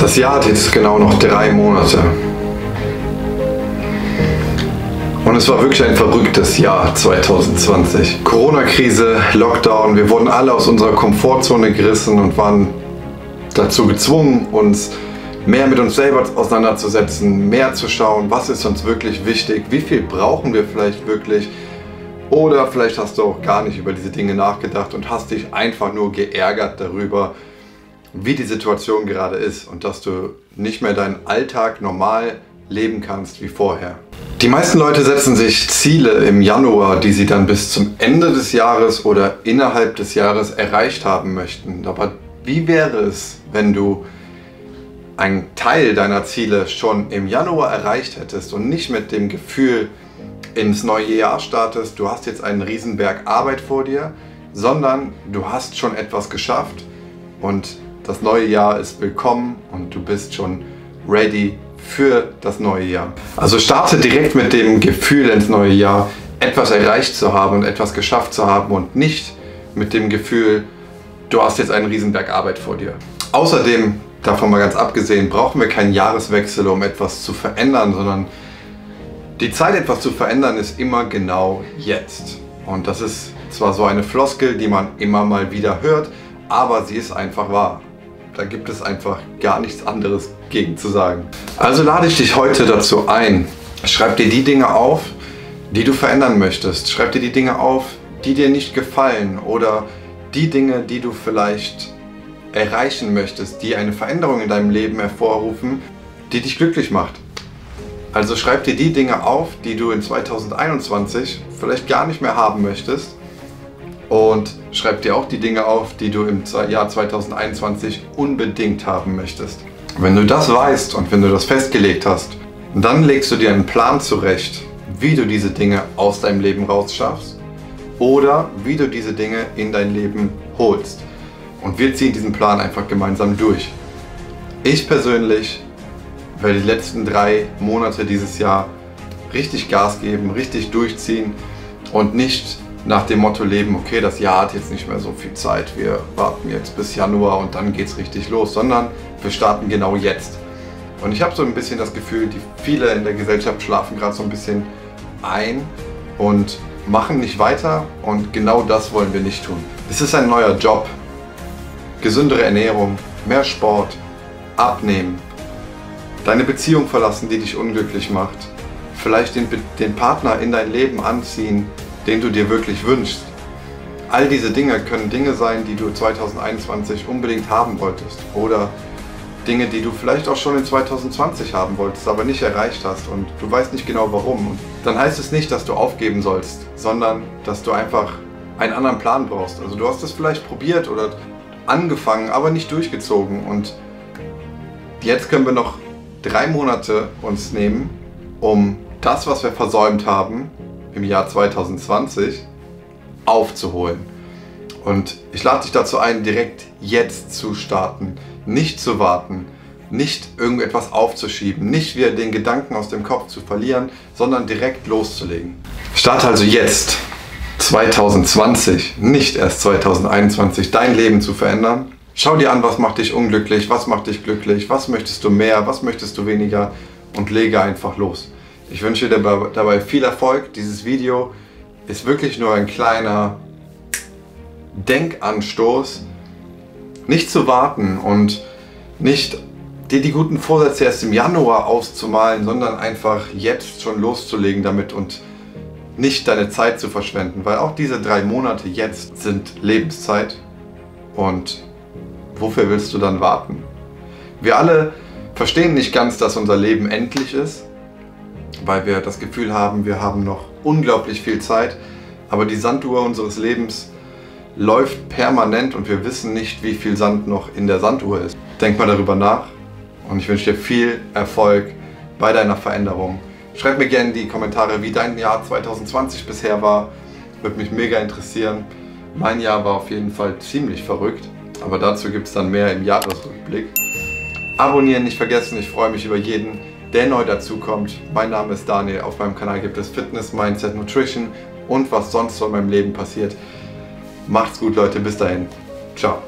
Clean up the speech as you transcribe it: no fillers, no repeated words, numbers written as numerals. Das Jahr hat jetzt genau noch 3 Monate. Und es war wirklich ein verrücktes Jahr 2020. Corona-Krise, Lockdown, wir wurden alle aus unserer Komfortzone gerissen und waren dazu gezwungen, uns mehr mit uns selber auseinanderzusetzen, mehr zu schauen, was ist uns wirklich wichtig, wie viel brauchen wir vielleicht wirklich. Oder vielleicht hast du auch gar nicht über diese Dinge nachgedacht und hast dich einfach nur geärgert darüber, wie die Situation gerade ist und dass du nicht mehr deinen Alltag normal leben kannst wie vorher. Die meisten Leute setzen sich Ziele im Januar, die sie dann bis zum Ende des Jahres oder innerhalb des Jahres erreicht haben möchten. Aber wie wäre es, wenn du einen Teil deiner Ziele schon im Januar erreicht hättest und nicht mit dem Gefühl ins neue Jahr startest, du hast jetzt einen Riesenberg Arbeit vor dir, sondern du hast schon etwas geschafft und das neue Jahr ist willkommen und du bist schon ready für das neue Jahr. Also starte direkt mit dem Gefühl ins neue Jahr, etwas erreicht zu haben und etwas geschafft zu haben und nicht mit dem Gefühl, du hast jetzt einen Riesenberg Arbeit vor dir. Außerdem, davon mal ganz abgesehen, brauchen wir keinen Jahreswechsel, um etwas zu verändern, sondern die Zeit, etwas zu verändern, ist immer genau jetzt. Und das ist zwar so eine Floskel, die man immer mal wieder hört, aber sie ist einfach wahr. Da gibt es einfach gar nichts anderes gegen zu sagen. Also lade ich dich heute dazu ein. Schreib dir die Dinge auf, die du verändern möchtest. Schreib dir die Dinge auf, die dir nicht gefallen oder die Dinge, die du vielleicht erreichen möchtest, die eine Veränderung in deinem Leben hervorrufen, die dich glücklich macht. Also schreib dir die Dinge auf, die du in 2021 vielleicht gar nicht mehr haben möchtest. Und schreib dir auch die Dinge auf, die du im Jahr 2021 unbedingt haben möchtest. Wenn du das weißt und wenn du das festgelegt hast, dann legst du dir einen Plan zurecht, wie du diese Dinge aus deinem Leben rausschaffst oder wie du diese Dinge in dein Leben holst. Und wir ziehen diesen Plan einfach gemeinsam durch. Ich persönlich werde die letzten 3 Monate dieses Jahr richtig Gas geben, richtig durchziehen und nicht nach dem Motto leben, okay, das Jahr hat jetzt nicht mehr so viel Zeit, wir warten jetzt bis Januar und dann geht's richtig los, sondern wir starten genau jetzt. Und ich habe so ein bisschen das Gefühl, viele in der Gesellschaft schlafen gerade so ein bisschen ein und machen nicht weiter und genau das wollen wir nicht tun. Es ist ein neuer Job, gesündere Ernährung, mehr Sport, abnehmen, deine Beziehung verlassen, die dich unglücklich macht, vielleicht den Partner in dein Leben anziehen, den du dir wirklich wünschst. All diese Dinge können Dinge sein, die du 2021 unbedingt haben wolltest oder Dinge, die du vielleicht auch schon in 2020 haben wolltest, aber nicht erreicht hast und du weißt nicht genau warum. Und dann heißt es nicht, dass du aufgeben sollst, sondern dass du einfach einen anderen Plan brauchst. Also du hast es vielleicht probiert oder angefangen, aber nicht durchgezogen und jetzt können wir noch 3 Monate uns nehmen, um das, was wir versäumt haben, im Jahr 2020 aufzuholen. Und ich lade dich dazu ein, direkt jetzt zu starten, nicht zu warten, nicht irgendetwas aufzuschieben, nicht wieder den Gedanken aus dem Kopf zu verlieren, sondern direkt loszulegen. Starte also jetzt, 2020, nicht erst 2021, dein Leben zu verändern. Schau dir an, was macht dich unglücklich, was macht dich glücklich, was möchtest du mehr, was möchtest du weniger und lege einfach los. Ich wünsche dir dabei viel Erfolg. Dieses Video ist wirklich nur ein kleiner Denkanstoß. Nicht zu warten und nicht dir die guten Vorsätze erst im Januar auszumalen, sondern einfach jetzt schon loszulegen damit und nicht deine Zeit zu verschwenden. Weil auch diese 3 Monate jetzt sind Lebenszeit. Und wofür willst du dann warten? Wir alle verstehen nicht ganz, dass unser Leben endlich ist, weil wir das Gefühl haben, wir haben noch unglaublich viel Zeit, aber die Sanduhr unseres Lebens läuft permanent und wir wissen nicht, wie viel Sand noch in der Sanduhr ist. Denk mal darüber nach und ich wünsche dir viel Erfolg bei deiner Veränderung. Schreib mir gerne in die Kommentare, wie dein Jahr 2020 bisher war. Würde mich mega interessieren. Mein Jahr war auf jeden Fall ziemlich verrückt Aber dazu gibt es dann mehr im Jahresrückblick. Abonnieren nicht vergessen, ich freue mich über jeden, der neu dazukommt. Mein Name ist Daniel, auf meinem Kanal gibt es Fitness, Mindset, Nutrition und was sonst so in meinem Leben passiert. Macht's gut, Leute, bis dahin. Ciao.